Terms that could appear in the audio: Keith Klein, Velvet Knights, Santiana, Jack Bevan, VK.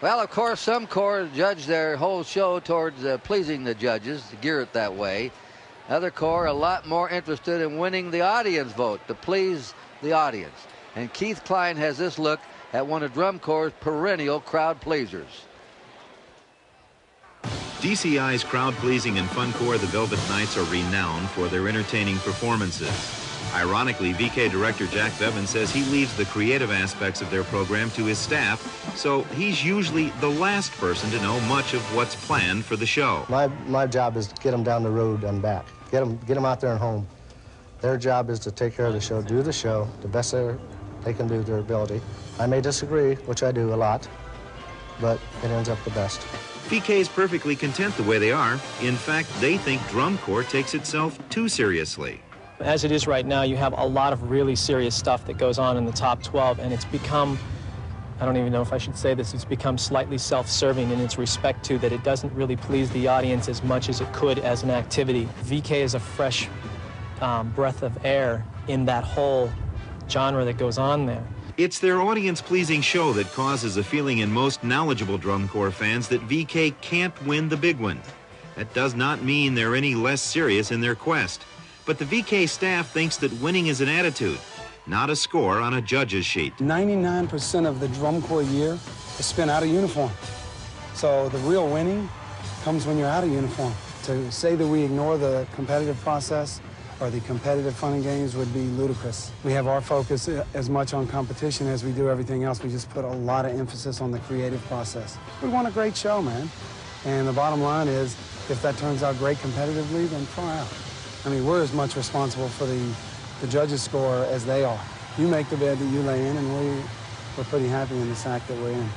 Well, of course, some corps judge their whole show towards pleasing the judges, to gear it that way. Other corps a lot more interested in winning the audience vote, to please the audience. And Keith Klein has this look at one of drum corps' perennial crowd pleasers. DCI's crowd-pleasing and fun corps, the Velvet Knights, are renowned for their entertaining performances. Ironically, VK director Jack Bevan says he leaves the creative aspects of their program to his staff, so he's usually the last person to know much of what's planned for the show. My job is to get them down the road and back, get them out there and home. Their job is to take care of the show, do the show the best they can do their ability. I may disagree, which I do a lot, but it ends up the best. VK is perfectly content the way they are. In fact, they think drum corps takes itself too seriously. As it is right now, you have a lot of really serious stuff that goes on in the top 12, and it's become, I don't even know if I should say this, it's become slightly self-serving in its respect to that it doesn't really please the audience as much as it could as an activity. VK is a fresh breath of air in that whole genre that goes on there. It's their audience-pleasing show that causes a feeling in most knowledgeable drum corps fans that VK can't win the big one. That does not mean they're any less serious in their quest. But the VK staff thinks that winning is an attitude, not a score on a judge's sheet. 99% of the drum corps year is spent out of uniform. So the real winning comes when you're out of uniform. To say that we ignore the competitive process or the competitive fun and games would be ludicrous. We have our focus as much on competition as we do everything else. We just put a lot of emphasis on the creative process. We want a great show, man. And the bottom line is, if that turns out great competitively, then far out. I mean, we're as much responsible for the judges' score as they are. You make the bed that you lay in, and we're pretty happy in the sack that we're in.